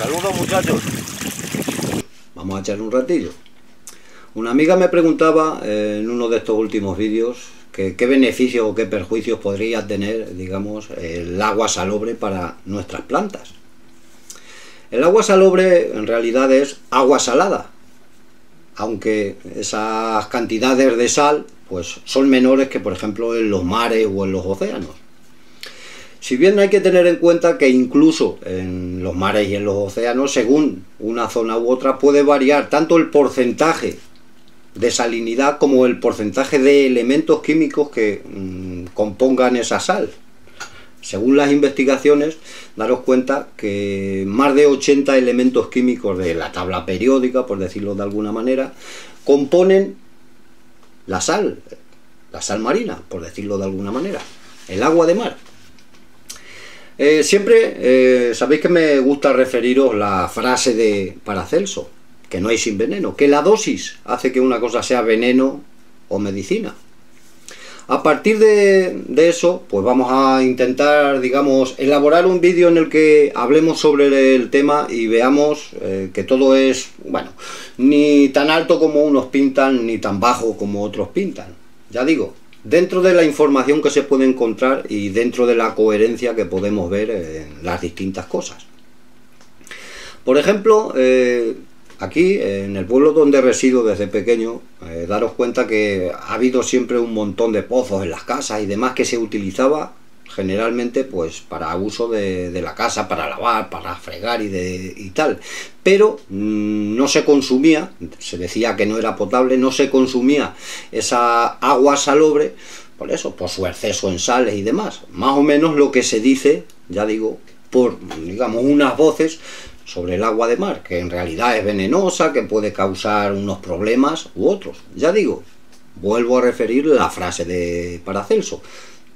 Saludos, muchachos. Vamos a echar un ratillo. Una amiga me preguntaba en uno de estos últimos vídeos que qué beneficios o qué perjuicios podría tener, digamos, el agua salobre para nuestras plantas. El agua salobre en realidad es agua salada, aunque esas cantidades de sal pues son menores que, por ejemplo, en los mares o en los océanos. Si bien hay que tener en cuenta que incluso en los mares y en los océanos, según una zona u otra, puede variar tanto el porcentaje de salinidad como el porcentaje de elementos químicos que compongan esa sal. Según las investigaciones, daros cuenta que más de 80 elementos químicos de la tabla periódica, por decirlo de alguna manera, componen la sal marina, por decirlo de alguna manera, el agua de mar. Siempre sabéis que me gusta referiros la frase de Paracelso, que no hay sin veneno, que la dosis hace que una cosa sea veneno o medicina. A partir de eso, pues vamos a intentar, digamos, elaborar un vídeo en el que hablemos sobre el tema y veamos que todo es, bueno, ni tan alto como unos pintan, ni tan bajo como otros pintan. Ya digo, dentro de la información que se puede encontrar y dentro de la coherencia que podemos ver en las distintas cosas. Por ejemplo, aquí, en el pueblo donde resido desde pequeño, daros cuenta que ha habido siempre un montón de pozos en las casas y demás que se utilizaba generalmente pues para uso de la casa, para lavar, para fregar y tal. Pero no se consumía, se decía que no era potable, no se consumía esa agua salobre, por eso, por su exceso en sales y demás. Más o menos lo que se dice, ya digo, por, digamos, unas voces sobre el agua de mar, que en realidad es venenosa, que puede causar unos problemas u otros. Ya digo, vuelvo a referir la frase de Paracelso,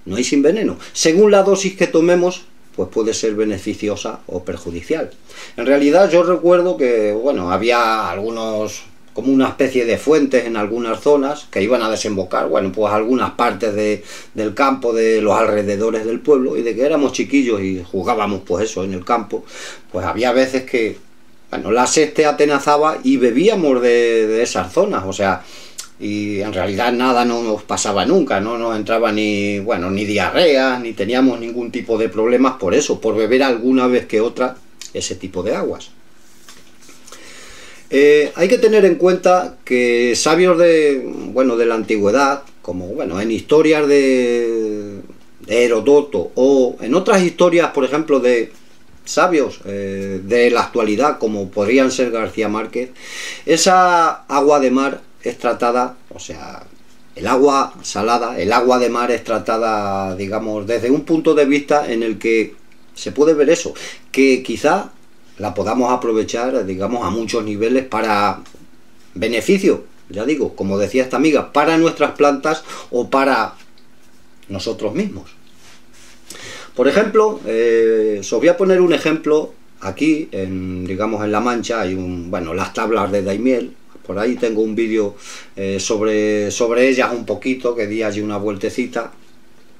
no hay sin veneno. Según la dosis que tomemos, pues puede ser beneficiosa o perjudicial. En realidad yo recuerdo que, bueno, había algunos, como una especie de fuentes en algunas zonas que iban a desembocar, bueno, pues algunas partes del campo, de los alrededores del pueblo, y de que éramos chiquillos y jugábamos pues eso en el campo, pues había veces que, bueno, la sed te atenazaba y bebíamos de esas zonas, o sea, y en realidad nada no nos pasaba nunca, no nos entraba ni, bueno, ni diarrea, ni teníamos ningún tipo de problemas por eso, por beber alguna vez que otra ese tipo de aguas. Hay que tener en cuenta que sabios de la antigüedad, como bueno, en historias de Herodoto o en otras historias, por ejemplo, de sabios de la actualidad, como podrían ser García Márquez, esa agua de mar es tratada, o sea, el agua salada, el agua de mar es tratada, digamos, desde un punto de vista en el que se puede ver eso, que quizá la podamos aprovechar, digamos, a muchos niveles para beneficio, ya digo, como decía esta amiga, para nuestras plantas o para nosotros mismos. Por ejemplo, os voy a poner un ejemplo aquí, digamos, en La Mancha, hay las tablas de Daimiel, por ahí tengo un vídeo sobre ellas un poquito, que di allí una vueltecita.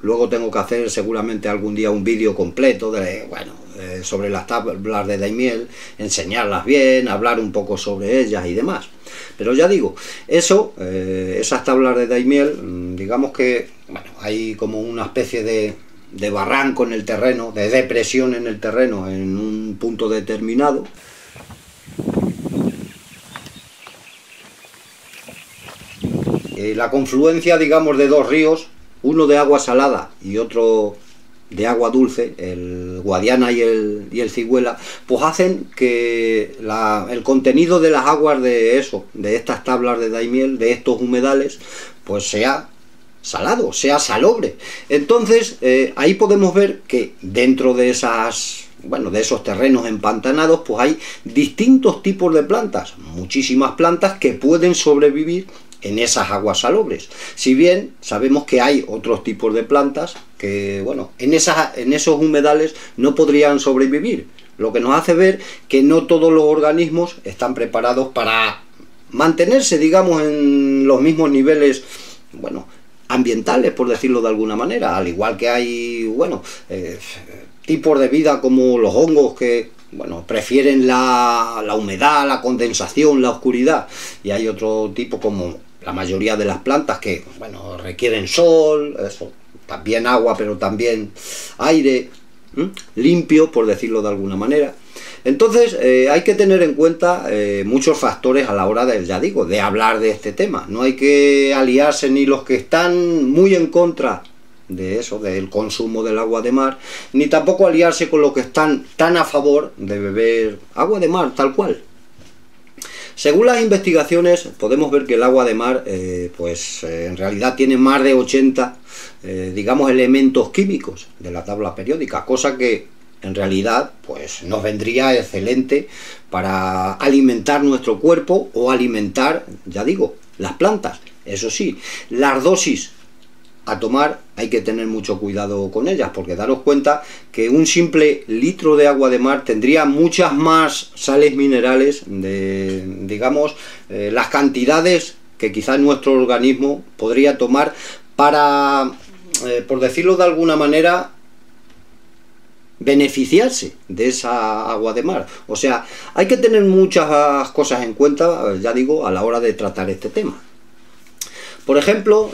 Luego tengo que hacer seguramente algún día un vídeo completo de, sobre las tablas de Daimiel, enseñarlas bien, hablar un poco sobre ellas y demás. Pero ya digo, eso, esas tablas de Daimiel, digamos que hay como una especie de barranco en el terreno, de depresión en el terreno, en un punto determinado. La confluencia, digamos, de dos ríos, uno de agua salada y otro de agua dulce, el Guadiana y el Cigüela, pues hacen que el contenido de las aguas de estas tablas de Daimiel, de estos humedales, pues sea salado, sea salobre. Entonces, ahí podemos ver que dentro de esos terrenos empantanados, pues hay distintos tipos de plantas, muchísimas plantas que pueden sobrevivir en esas aguas salobres. Si bien sabemos que hay otros tipos de plantas que, bueno, en esos humedales no podrían sobrevivir, lo que nos hace ver que no todos los organismos están preparados para mantenerse, digamos, en los mismos niveles, bueno, ambientales, por decirlo de alguna manera, al igual que hay, bueno, tipos de vida como los hongos que bueno, prefieren la humedad, la condensación, la oscuridad. Y hay otro tipo, como la mayoría de las plantas, que bueno, requieren sol, eso, también agua, pero también aire limpio, por decirlo de alguna manera. Entonces hay que tener en cuenta muchos factores a la hora de, ya digo, de hablar de este tema. No hay que aliarse ni los que están muy en contra de eso, del consumo del agua de mar, ni tampoco aliarse con los que están tan a favor de beber agua de mar tal cual. Según las investigaciones podemos ver que el agua de mar en realidad tiene más de 80 digamos elementos químicos de la tabla periódica, cosa que en realidad pues nos vendría excelente para alimentar nuestro cuerpo o alimentar, ya digo, las plantas. Eso sí, las dosis a tomar hay que tener mucho cuidado con ellas, porque daros cuenta que un simple litro de agua de mar tendría muchas más sales minerales de, digamos, las cantidades que quizás nuestro organismo podría tomar para, por decirlo de alguna manera, beneficiarse de esa agua de mar. O sea, hay que tener muchas cosas en cuenta, ya digo, a la hora de tratar este tema. Por ejemplo,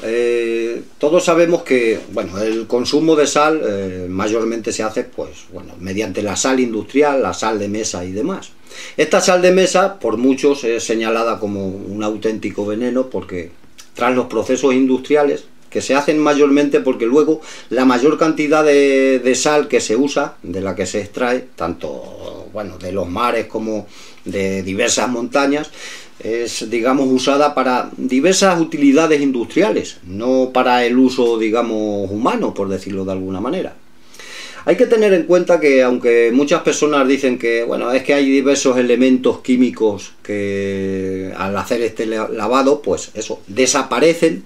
todos sabemos que bueno, el consumo de sal mayormente se hace pues, bueno, mediante la sal industrial, la sal de mesa y demás. Esta sal de mesa, por muchos, es señalada como un auténtico veneno, porque tras los procesos industriales, que se hacen mayormente porque luego la mayor cantidad de sal que se usa, de la que se extrae, tanto bueno, de los mares como de diversas montañas, es, digamos, usada para diversas utilidades industriales, no para el uso, digamos, humano, por decirlo de alguna manera. Hay que tener en cuenta que, aunque muchas personas dicen que, bueno, es que hay diversos elementos químicos que al hacer este lavado, pues eso, desaparecen,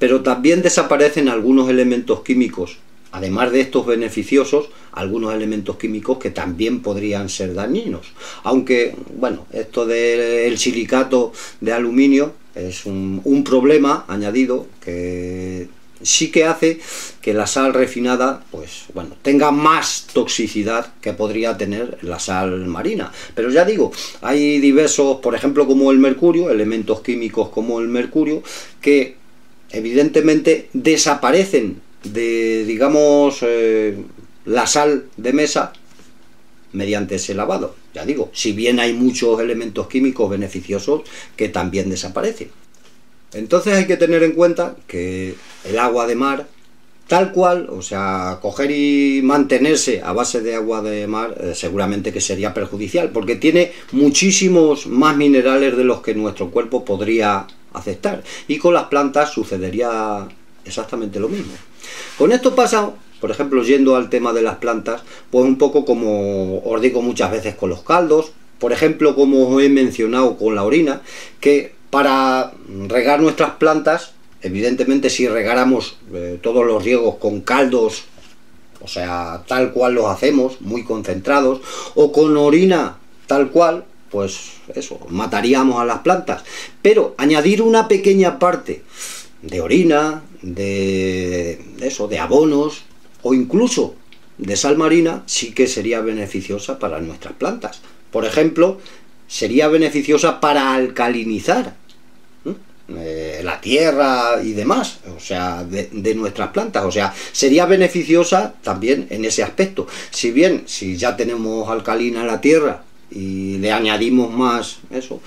pero también desaparecen algunos elementos químicos, además de estos beneficiosos, algunos elementos químicos que también podrían ser dañinos. Aunque, bueno, esto del silicato de aluminio es un problema añadido que sí que hace que la sal refinada, pues bueno, tenga más toxicidad que podría tener la sal marina. Pero ya digo, hay diversos, por ejemplo, como el mercurio, elementos químicos como el mercurio, que evidentemente desaparecen de, digamos, la sal de mesa mediante ese lavado. Ya digo, si bien hay muchos elementos químicos beneficiosos que también desaparecen. Entonces hay que tener en cuenta que el agua de mar, tal cual, o sea, coger y mantenerse a base de agua de mar seguramente que sería perjudicial, porque tiene muchísimos más minerales de los que nuestro cuerpo podría aceptar. Y con las plantas sucedería exactamente lo mismo. Con esto pasa, por ejemplo, yendo al tema de las plantas, pues un poco como os digo muchas veces con los caldos, por ejemplo, como os he mencionado con la orina, que para regar nuestras plantas, evidentemente si regáramos todos los riegos con caldos, o sea, tal cual los hacemos, muy concentrados, o con orina tal cual, pues eso, mataríamos a las plantas. Pero añadir una pequeña parte de orina, de eso, de abonos o incluso de sal marina sí que sería beneficiosa para nuestras plantas. Por ejemplo, sería beneficiosa para alcalinizar la tierra y demás, o sea, de nuestras plantas, o sea, sería beneficiosa también en ese aspecto. Si bien, si ya tenemos alcalina la tierra y le añadimos más eso,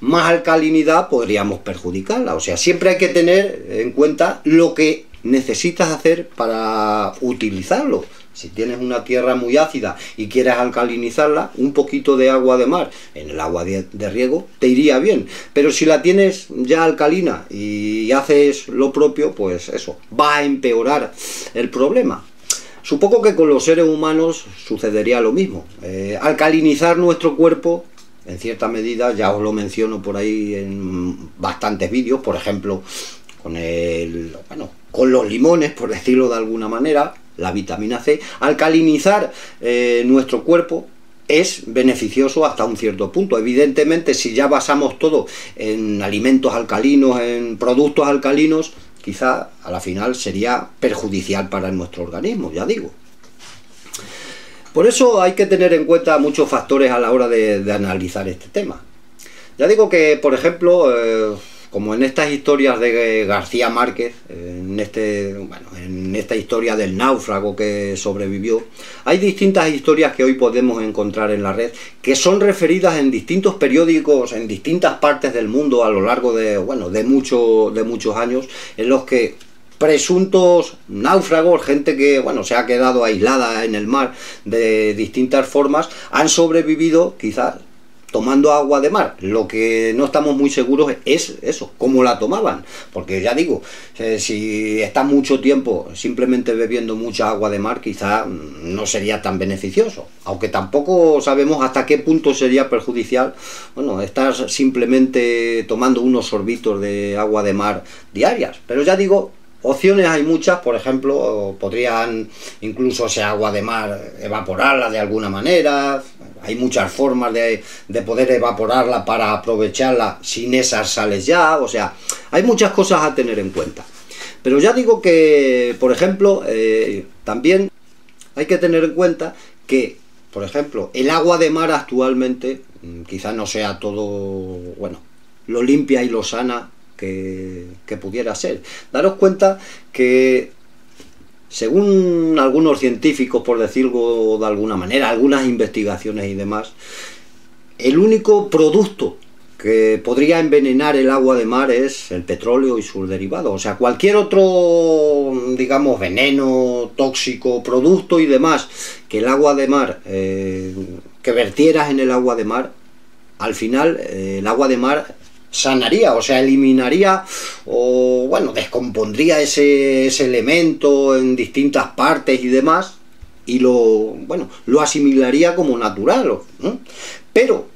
más alcalinidad, podríamos perjudicarla. O sea, siempre hay que tener en cuenta lo que necesitas hacer para utilizarlo. Si tienes una tierra muy ácida y quieres alcalinizarla, un poquito de agua de mar en el agua de riego te iría bien. Pero si la tienes ya alcalina y haces lo propio, pues eso, va a empeorar el problema. Supongo que con los seres humanos sucedería lo mismo. Alcalinizar nuestro cuerpo, en cierta medida, ya os lo menciono por ahí en bastantes vídeos, por ejemplo, con los limones, por decirlo de alguna manera, la vitamina C. Alcalinizar nuestro cuerpo es beneficioso hasta un cierto punto. Evidentemente, si ya basamos todo en alimentos alcalinos, en productos alcalinos, quizá a la final sería perjudicial para nuestro organismo, ya digo. Por eso hay que tener en cuenta muchos factores a la hora de analizar este tema. Ya digo que, por ejemplo, como en estas historias de García Márquez, en esta historia del náufrago que sobrevivió, hay distintas historias que hoy podemos encontrar en la red, que son referidas en distintos periódicos, en distintas partes del mundo a lo largo de muchos años, en los que presuntos náufragos, gente que se ha quedado aislada en el mar de distintas formas, han sobrevivido quizás tomando agua de mar. Lo que no estamos muy seguros es eso, cómo la tomaban, porque ya digo, si estás mucho tiempo simplemente bebiendo mucha agua de mar, quizás no sería tan beneficioso, aunque tampoco sabemos hasta qué punto sería perjudicial, estar simplemente tomando unos sorbitos de agua de mar diarias. Pero ya digo, opciones hay muchas. Por ejemplo, podrían incluso ese agua de mar evaporarla de alguna manera. Hay muchas formas de poder evaporarla para aprovecharla sin esas sales ya. O sea, hay muchas cosas a tener en cuenta. Pero ya digo que, por ejemplo, también hay que tener en cuenta que, por ejemplo, el agua de mar actualmente quizás no sea todo, lo limpia y lo sana que pudiera ser. Daros cuenta que, según algunos científicos, por decirlo de alguna manera, algunas investigaciones y demás, el único producto que podría envenenar el agua de mar es el petróleo y sus derivados. O sea, cualquier otro, digamos, veneno, tóxico, producto y demás que el agua de mar, que vertieras en el agua de mar, al final el agua de mar sanaría, o sea, eliminaría o, descompondría ese elemento en distintas partes y demás, y lo asimilaría como natural, ¿no? Pero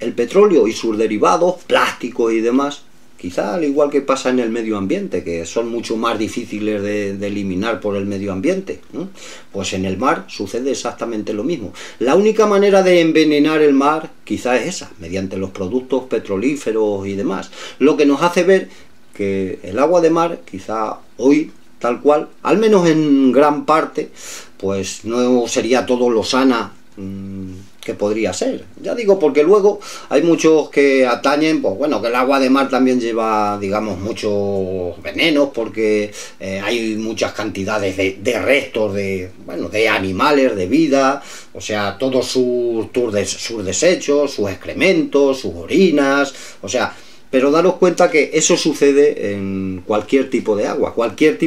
el petróleo y sus derivados, plásticos y demás, quizá al igual que pasa en el medio ambiente, que son mucho más difíciles de eliminar por el medio ambiente, ¿no? Pues en el mar sucede exactamente lo mismo. La única manera de envenenar el mar quizá es esa, mediante los productos petrolíferos y demás. Lo que nos hace ver que el agua de mar quizá hoy, tal cual, al menos en gran parte, pues no sería todo lo sana que podría ser. Ya digo, porque luego hay muchos que atañen, que el agua de mar también lleva, digamos, muchos venenos, porque hay muchas cantidades de restos de animales, de vida, o sea, todos sus desechos, sus excrementos, sus orinas, o sea. Pero daros cuenta que eso sucede en cualquier tipo de agua, en cualquier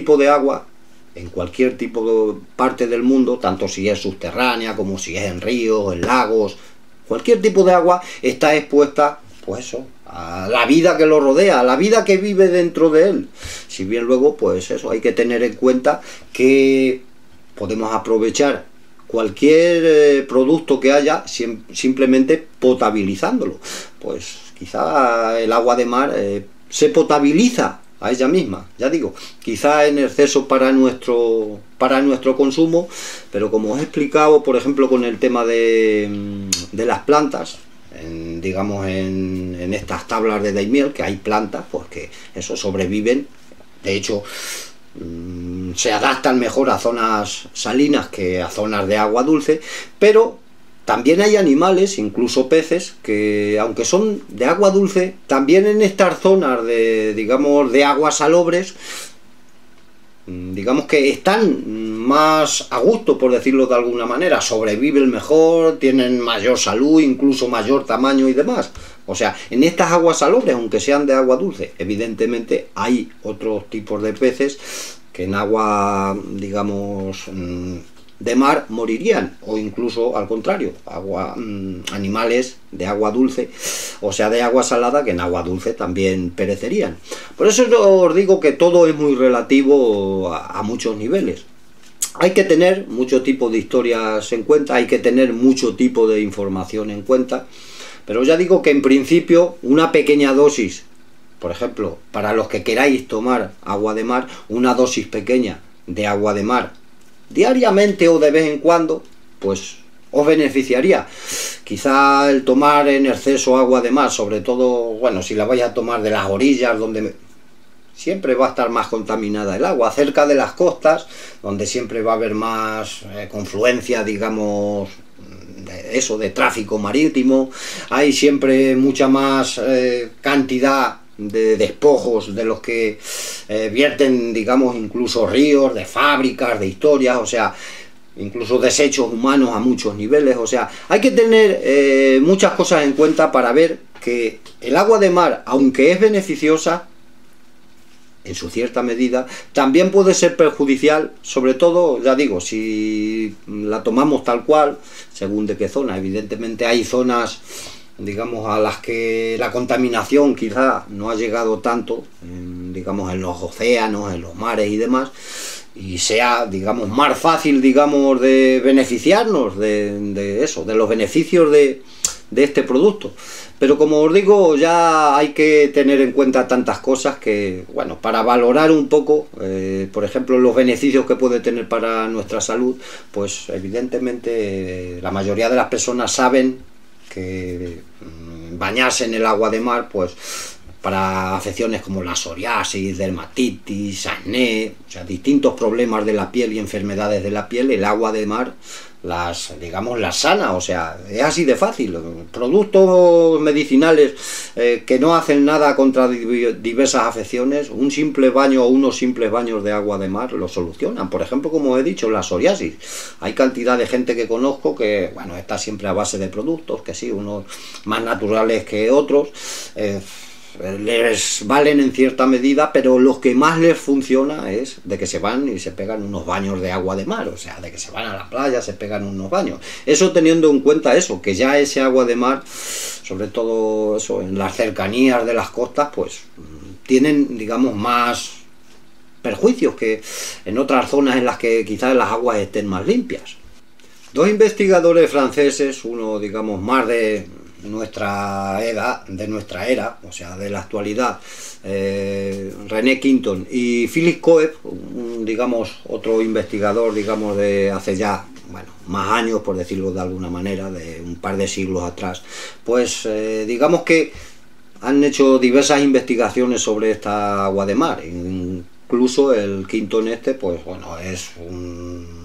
tipo de parte del mundo, tanto si es subterránea como si es en ríos, en lagos. Cualquier tipo de agua está expuesta, pues eso, a la vida que lo rodea, a la vida que vive dentro de él. Si bien luego, pues eso, hay que tener en cuenta que podemos aprovechar cualquier producto que haya simplemente potabilizándolo. Pues quizá el agua de mar se potabiliza a ella misma, ya digo, quizá en exceso para nuestro consumo, pero como os he explicado, por ejemplo, con el tema de las plantas, en estas tablas de Daimiel, que hay plantas pues que eso, sobreviven, de hecho se adaptan mejor a zonas salinas que a zonas de agua dulce, pero también hay animales, incluso peces, que aunque son de agua dulce, también en estas zonas de aguas salobres, digamos que están más a gusto, por decirlo de alguna manera, sobreviven mejor, tienen mayor salud, incluso mayor tamaño y demás. O sea, en estas aguas salobres, aunque sean de agua dulce, evidentemente hay otros tipos de peces que en agua, digamos, de mar morirían, o incluso al contrario, animales de agua dulce, o sea de agua salada, que en agua dulce también perecerían. Por eso os digo que todo es muy relativo a muchos niveles. Hay que tener mucho tipo de historias en cuenta, hay que tener mucho tipo de información en cuenta, pero ya digo que en principio una pequeña dosis, por ejemplo, para los que queráis tomar agua de mar, una dosis pequeña de agua de mar diariamente o de vez en cuando, pues os beneficiaría. Quizá el tomar en exceso agua de mar, sobre todo, si la vais a tomar de las orillas, donde siempre va a estar más contaminada el agua, cerca de las costas, donde siempre va a haber más confluencia, digamos, de tráfico marítimo, hay siempre mucha más cantidad de despojos de los que vierten, digamos, incluso ríos, de fábricas, de historias, o sea, incluso desechos humanos a muchos niveles, o sea, hay que tener muchas cosas en cuenta para ver que el agua de mar, aunque es beneficiosa, en su cierta medida, también puede ser perjudicial, sobre todo, ya digo, si la tomamos tal cual, según de qué zona. Evidentemente hay zonas, digamos, a las que la contaminación quizá no ha llegado tanto, digamos, en los océanos, en los mares y demás, y sea, digamos, más fácil, digamos, de beneficiarnos de eso, de los beneficios de este producto. Pero como os digo, ya hay que tener en cuenta tantas cosas que, bueno, para valorar un poco, por ejemplo, los beneficios que puede tener para nuestra salud, pues evidentemente la mayoría de las personas saben que bañarse en el agua de mar, pues para afecciones como la psoriasis, dermatitis, acné, o sea, distintos problemas de la piel y enfermedades de la piel, el agua de mar las, digamos, las sana, o sea, es así de fácil. Productos medicinales que no hacen nada contra diversas afecciones, un simple baño o unos simples baños de agua de mar lo solucionan. Por ejemplo, como he dicho, la psoriasis. Hay cantidad de gente que conozco que, bueno, está siempre a base de productos, que sí, unos más naturales que otros, les valen en cierta medida, pero lo que más les funciona es de que se van y se pegan unos baños de agua de mar, o sea, de que se van a la playa, se pegan unos baños. Eso teniendo en cuenta eso, que ya ese agua de mar, sobre todo eso, en las cercanías de las costas, pues tienen, digamos, más perjuicios que en otras zonas en las que quizás las aguas estén más limpias. Dos investigadores franceses, uno, digamos, más de nuestra edad, de nuestra era, o sea, de la actualidad, René Quinton y Philip Coeb, digamos, otro investigador, digamos, de hace ya, bueno, más años, por decirlo de alguna manera, de un par de siglos atrás, pues digamos que han hecho diversas investigaciones sobre esta agua de mar. Incluso el Quinton este, pues bueno, es un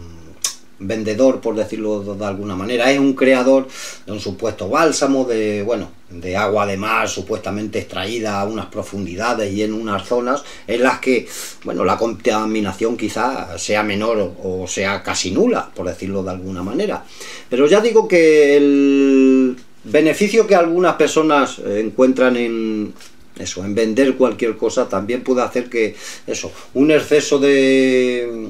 vendedor, por decirlo de alguna manera, es un creador de un supuesto bálsamo de, bueno, de agua de mar supuestamente extraída a unas profundidades y en unas zonas en las que, bueno, la contaminación quizá sea menor o sea casi nula, por decirlo de alguna manera. Pero ya digo que el beneficio que algunas personas encuentran en eso, en vender cualquier cosa, también puede hacer que eso, un exceso de,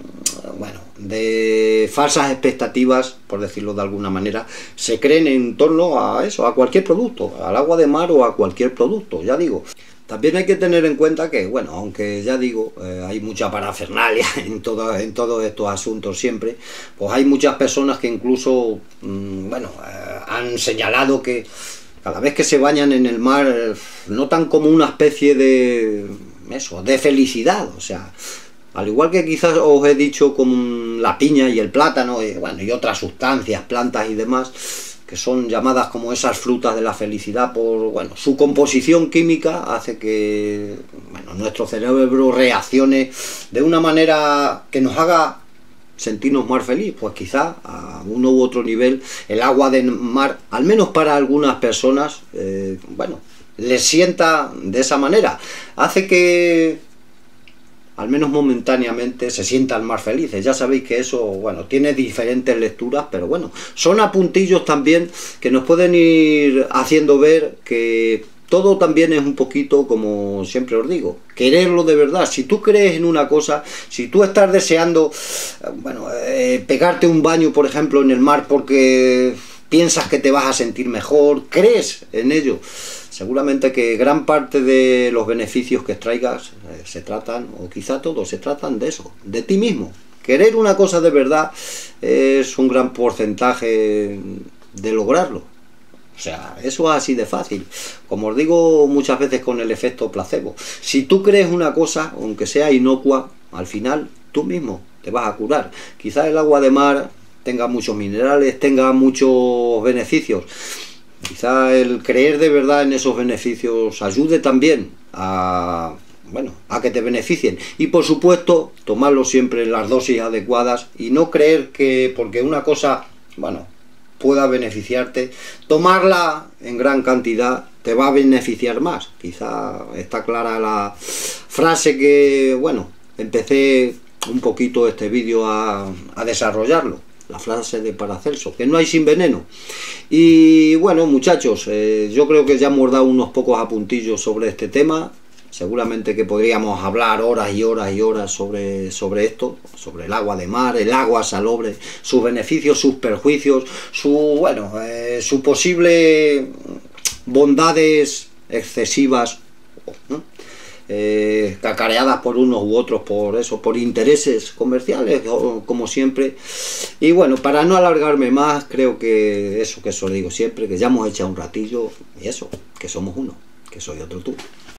bueno, de falsas expectativas, por decirlo de alguna manera, se creen en torno a eso, a cualquier producto, al agua de mar o a cualquier producto, ya digo. También hay que tener en cuenta que, bueno, aunque ya digo, hay mucha parafernalia en todos estos asuntos siempre, pues hay muchas personas que incluso, bueno, han señalado que cada vez que se bañan en el mar notan como una especie de eso, de felicidad, o sea, al igual que quizás os he dicho con la piña y el plátano y, bueno, y otras sustancias, plantas y demás, que son llamadas como esas frutas de la felicidad por, bueno, su composición química hace que, bueno, nuestro cerebro reaccione de una manera que nos haga sentirnos más feliz. Pues quizá a uno u otro nivel el agua de mar, al menos para algunas personas, bueno, les sienta de esa manera, hace que al menos momentáneamente se sientan más felices. Ya sabéis que eso, bueno, tiene diferentes lecturas, pero bueno, son apuntillos también que nos pueden ir haciendo ver que todo también es un poquito, como siempre os digo, quererlo de verdad. Si tú crees en una cosa, si tú estás deseando, bueno, pegarte un baño, por ejemplo, en el mar porque piensas que te vas a sentir mejor, crees en ello, seguramente que gran parte de los beneficios que extraigas se tratan, o quizá todos, se tratan de eso, de ti mismo. Querer una cosa de verdad es un gran porcentaje de lograrlo. O sea, eso es así de fácil. Como os digo muchas veces con el efecto placebo. Si tú crees una cosa, aunque sea inocua, al final tú mismo te vas a curar. Quizás el agua de mar tenga muchos minerales, tenga muchos beneficios. Quizás el creer de verdad en esos beneficios ayude también a bueno, a que te beneficien. Y por supuesto, tomarlo siempre en las dosis adecuadas y no creer que porque una cosa, bueno, pueda beneficiarte, tomarla en gran cantidad te va a beneficiar más. Quizá está clara la frase que, bueno, empecé un poquito este vídeo a desarrollarlo. La frase de Paracelso, que no hay sin veneno. Y bueno, muchachos, yo creo que ya hemos dado unos pocos apuntillos sobre este tema. Seguramente que podríamos hablar horas y horas y horas sobre esto, sobre el agua de mar, el agua salobre, sus beneficios, sus perjuicios, su posible bondades excesivas, ¿no? Cacareadas por unos u otros, por intereses comerciales, como siempre. Y bueno, para no alargarme más, creo que eso lo digo siempre, que ya hemos echado un ratillo, y eso, que somos uno, que soy otro tú.